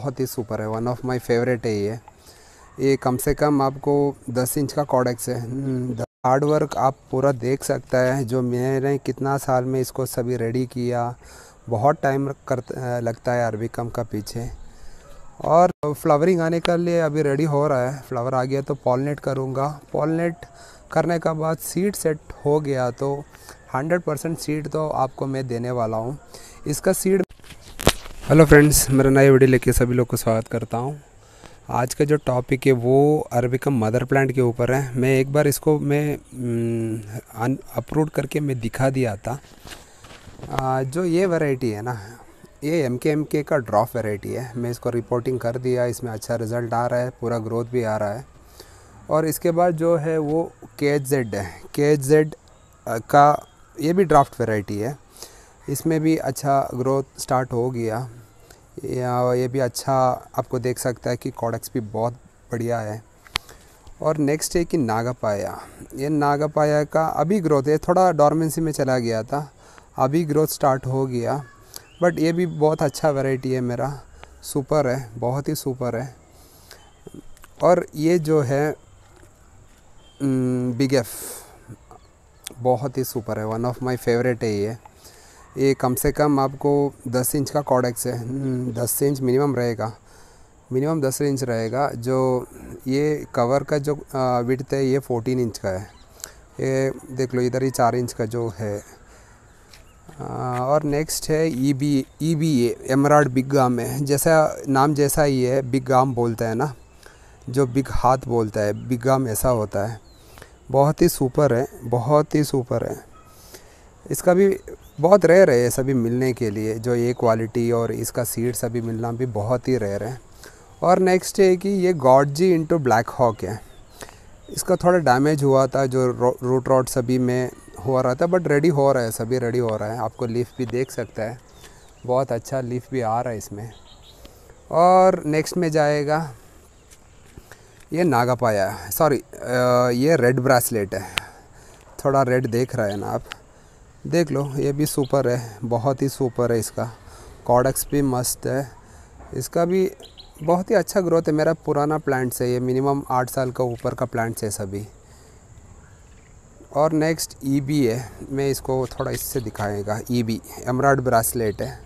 बहुत ही सुपर है, वन ऑफ माय फेवरेट है ये। कम से कम आपको 10 इंच का कॉडेक्स है। हार्ड वर्क आप पूरा देख सकता है जो मैंने कितना साल में इसको सभी रेडी किया। बहुत टाइम लगता है अरबिकम का पीछे। और फ्लावरिंग आने के लिए अभी रेडी हो रहा है, फ्लावर आ गया तो पॉलिनेट करूँगा। पॉलिनेट करने के बाद सीड सेट हो गया तो 100% सीड तो आपको मैं देने वाला हूँ इसका सीड। हेलो फ्रेंड्स, मेरा नया वीडियो लेके सभी लोग को स्वागत करता हूँ। आज का जो टॉपिक है वो अरबिकम मदर प्लांट के ऊपर है। मैं एक बार इसको मैं अपलोड करके मैं दिखा दिया था। जो ये वैरायटी है ना, ये एम के का ड्रॉप वैरायटी है। मैं इसको रिपोर्टिंग कर दिया, इसमें अच्छा रिज़ल्ट आ रहा है, पूरा ग्रोथ भी आ रहा है। और इसके बाद जो है वो KZD है। KZD का ये भी ड्राफ्ट वैरायटी है, इसमें भी अच्छा ग्रोथ स्टार्ट हो गया। ये भी अच्छा आपको देख सकता है कि कॉडेक्स भी बहुत बढ़िया है। और नेक्स्ट है कि नागा पाया। ये नागा पाया का अभी ग्रोथ है, थोड़ा डॉर्मेंसी में चला गया था, अभी ग्रोथ स्टार्ट हो गया। बट ये भी बहुत अच्छा वैरायटी है, मेरा सुपर है, बहुत ही सुपर है। और ये जो है BigEF बहुत ही सुपर है, वन ऑफ माय फेवरेट है ये। कम से कम आपको 10 इंच का कॉडेक्स है, 10 इंच मिनिमम रहेगा, मिनिमम 10 इंच रहेगा। जो ये कवर का जो विड्थ है ये 14 इंच का है। ये देख लो, इधर ही 4 इंच का जो है। और नेक्स्ट है EB एमराल्ड बिग गम है। जैसा नाम जैसा ही है, बिग गम बोलता है ना, जो बिग हाथ बोलता है, बिग गम ऐसा होता है। बहुत ही सुपर है, बहुत ही सुपर है। इसका भी बहुत रेयर है सभी मिलने के लिए, जो ये क्वालिटी और इसका सीड सभी मिलना भी बहुत ही रेयर है। और नेक्स्ट है कि ये गॉडजी इंटू ब्लैक हॉक है। इसका थोड़ा डैमेज हुआ था, जो रूट रॉट सभी में हो रहा था, बट रेडी हो रहा है, सभी रेडी हो रहा है। आपको लीफ भी देख सकता है, बहुत अच्छा लीफ भी आ रहा है इसमें। और नेक्स्ट में जाएगा ये नागा पाया, सॉरी ये रेड ब्रासलेट है। थोड़ा रेड देख रहा है ना आप, देख लो, ये भी सुपर है, बहुत ही सुपर है। इसका कॉडेक्स भी मस्त है, इसका भी बहुत ही अच्छा ग्रोथ है। मेरा पुराना प्लांट्स है ये, मिनिमम 8 साल का ऊपर का प्लांट्स है सभी। और नेक्स्ट EB है, मैं इसको थोड़ा इससे दिखाएगा। EB एमराल्ड ब्रासलेट है,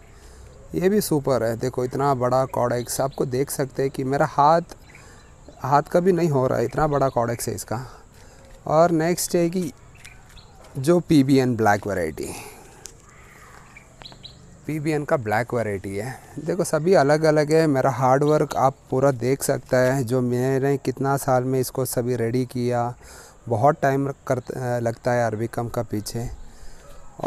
ये भी सुपर है। देखो इतना बड़ा कॉडेक्स, आपको देख सकते हैं कि मेरा हाथ का भी नहीं हो रहा है, इतना बड़ा कॉडेक्स है इसका। और नेक्स्ट है कि जो PBN ब्लैक वैरायटी, PBN का ब्लैक वैरायटी है। देखो सभी अलग अलग है, मेरा हार्ड वर्क आप पूरा देख सकता है जो मैंने कितना साल में इसको सभी रेडी किया। बहुत टाइम लगता है अरबिकम का पीछे।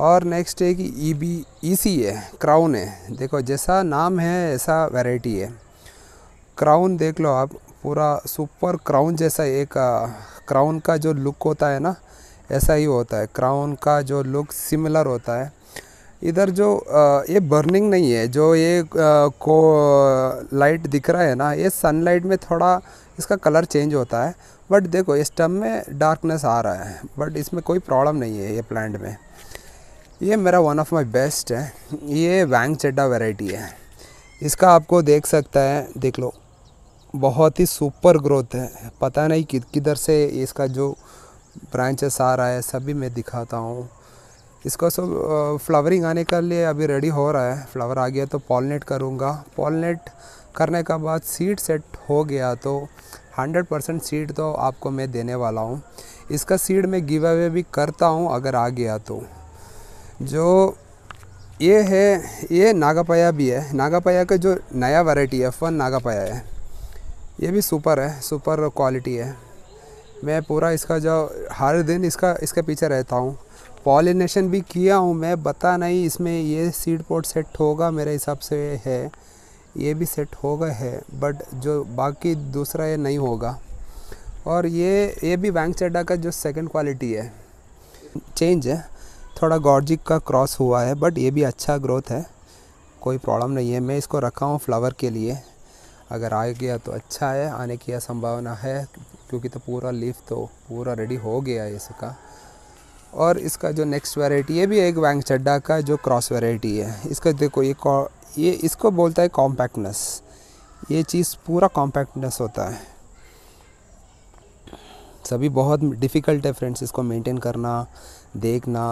और नेक्स्ट है कि EC है, क्राउन है। देखो जैसा नाम है ऐसा वैरायटी है, क्राउन देख लो आप, पूरा सुपर क्राउन जैसा। एक क्राउन का जो लुक होता है ना, ऐसा ही होता है, क्राउन का जो लुक सिमिलर होता है। इधर जो ये बर्निंग नहीं है, जो ये को लाइट दिख रहा है ना, ये सनलाइट में थोड़ा इसका कलर चेंज होता है। बट देखो इस स्टम में डार्कनेस आ रहा है, बट इसमें कोई प्रॉब्लम नहीं है ये प्लांट में। ये मेरा वन ऑफ माय बेस्ट है। ये वैंग चड्डा वैरायटी है, इसका आपको देख सकता है, देख लो बहुत ही सुपर ग्रोथ है। पता नहीं किधर से इसका जो ब्रांचेस आ रहा है सभी मैं दिखाता हूँ इसको। सब फ्लावरिंग आने के लिए अभी रेडी हो रहा है, फ्लावर आ गया तो पॉलिनेट करूँगा। पॉलिनेट करने के बाद सीड सेट हो गया तो 100% सीड तो आपको मैं देने वाला हूँ इसका। सीड मैं गिव अवे भी करता हूँ अगर आ गया तो। जो ये है, ये नागा पाया भी है। नागा पाया का जो नया वैरायटी है, F1 नागा पाया है, ये भी सुपर है, सुपर क्वालिटी है। मैं पूरा इसका जो हर दिन इसके पीछे रहता हूँ। पॉलिनेशन भी किया हूँ मैं, पता नहीं इसमें ये सीड पॉट सेट होगा मेरे हिसाब से है, ये भी सेट होगा है, बट जो बाकी दूसरा ये नहीं होगा। और ये भी वैंग चड्डा का जो सेकंड क्वालिटी है, चेंज है, थोड़ा गॉर्जिक का क्रॉस हुआ है, बट ये भी अच्छा ग्रोथ है, कोई प्रॉब्लम नहीं है। मैं इसको रखा हूँ फ्लावर के लिए, अगर आ गया तो अच्छा है, आने की संभावना है क्योंकि तो पूरा लीफ तो पूरा रेडी हो गया है इसका। और इसका जो नेक्स्ट वैरायटी, ये भी एक वैंग चड्डा का जो क्रॉस वैरायटी है। इसका देखो ये इसको बोलता है कॉम्पैक्टनेस, ये चीज़ पूरा कॉम्पैक्टनेस होता है। सभी बहुत डिफ़िकल्ट है फ्रेंड्स, इसको मेंटेन करना, देखना,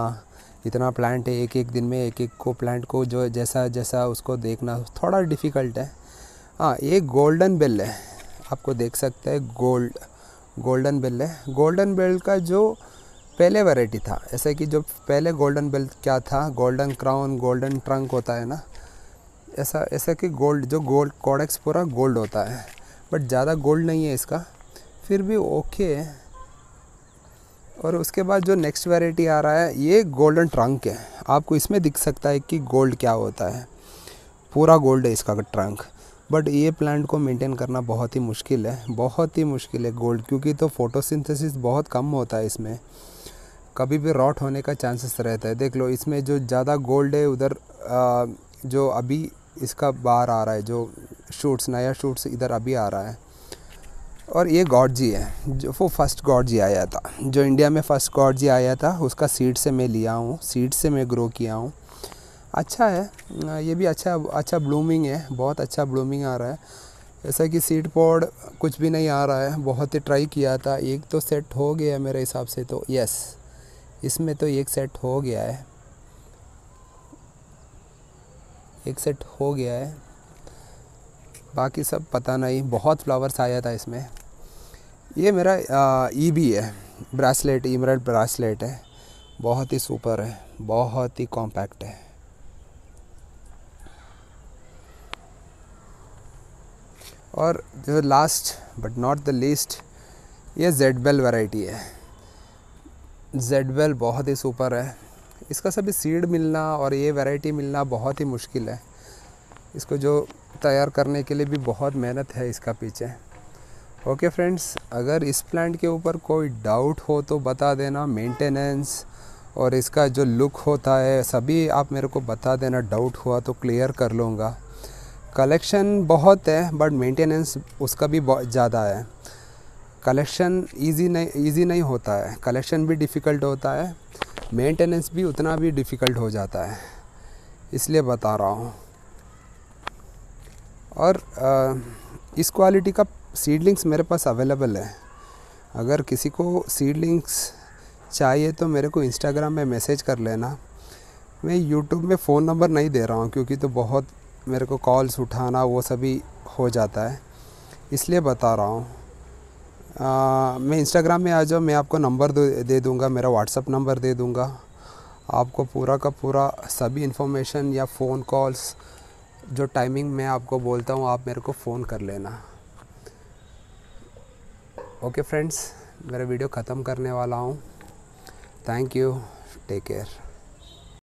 इतना प्लांट है, एक एक दिन में एक एक को प्लांट को जो जैसा जैसा उसको देखना थोड़ा डिफ़िकल्ट है। हाँ, ये गोल्डन बिल है, आपको देख सकते हैं गोल्डन बिल है। गोल्डन बिल का जो पहले वैरायटी था, ऐसे कि जो पहले गोल्डन बिल क्या था, गोल्डन क्राउन, गोल्डन ट्रंक होता है ना, ऐसा ऐसा कि गोल्ड जो गोल्ड कॉडेक्स पूरा गोल्ड होता है, बट ज़्यादा गोल्ड नहीं है इसका, फिर भी ओके है। और उसके बाद जो नेक्स्ट वैरायटी आ रहा है ये गोल्डन ट्रंक है। आपको इसमें दिख सकता है कि गोल्ड क्या होता है, पूरा गोल्ड है इसका ट्रंक, बट ये प्लांट को मेंटेन करना बहुत ही मुश्किल है, बहुत ही मुश्किल है गोल्ड, क्योंकि तो फोटोसिंथेसिस बहुत कम होता है, इसमें कभी भी रॉट होने का चांसेस रहता है। देख लो इसमें जो ज़्यादा गोल्ड है उधर जो अभी इसका बाहर आ रहा है, जो शूट्स, नया शूट्स इधर अभी आ रहा है। और ये गॉडजी है, जो वो फर्स्ट गॉडजी आया था, जो इंडिया में फर्स्ट गॉडजी आया था, उसका सीड से मैं लिया हूँ, सीड से मैं ग्रो किया हूँ। अच्छा है ये भी, अच्छा ब्लूमिंग है, बहुत अच्छा ब्लूमिंग आ रहा है। ऐसा कि सीड पॉड कुछ भी नहीं आ रहा है, बहुत ही ट्राई किया था, एक तो सेट हो गया मेरे हिसाब से, तो यस इसमें तो एक सेट हो गया है, एक सेट हो गया है, बाकी सब पता नहीं। बहुत फ्लावर्स आया था इसमें। ये मेरा ईबी है, ब्रासलेट, इमरल्ड ब्रासलेट है, बहुत ही सुपर है, बहुत ही कॉम्पैक्ट है। और जो last but not the least, ये जेड बेल वैरायटी है। जेड बेल बहुत ही सुपर है, इसका सभी सीड मिलना और ये वैरायटी मिलना बहुत ही मुश्किल है, इसको जो तैयार करने के लिए भी बहुत मेहनत है इसका पीछे। ओके फ्रेंड्स, अगर इस प्लांट के ऊपर कोई डाउट हो तो बता देना, मेंटेनेंस और इसका जो लुक होता है सभी आप मेरे को बता देना, डाउट हुआ तो क्लियर कर लूँगा। कलेक्शन बहुत है बट मेंटेनेंस उसका भी बहुत ज़्यादा है, कलेक्शन ईजी नहीं होता है, कलेक्शन भी डिफ़िकल्ट होता है, मेंटेनेंस भी उतना भी डिफ़िकल्ट हो जाता है, इसलिए बता रहा हूँ। और इस क्वालिटी का सीडलिंग्स मेरे पास अवेलेबल है, अगर किसी को सीडलिंग्स चाहिए तो मेरे को इंस्टाग्राम में मैसेज कर लेना। मैं यूट्यूब में फ़ोन नंबर नहीं दे रहा हूँ, क्योंकि तो बहुत मेरे को कॉल्स उठाना वो सभी हो जाता है, इसलिए बता रहा हूँ। मैं इंस्टाग्राम में आ जाओ, मैं आपको नंबर दे दूँगा, मेरा व्हाट्सअप नंबर दे दूँगा, आपको पूरा का पूरा सभी इन्फॉर्मेशन या फ़ोन कॉल्स जो टाइमिंग मैं आपको बोलता हूँ आप मेरे को फ़ोन कर लेना। ओके फ्रेंड्स, मेरा वीडियो ख़त्म करने वाला हूँ। Thank you, take care.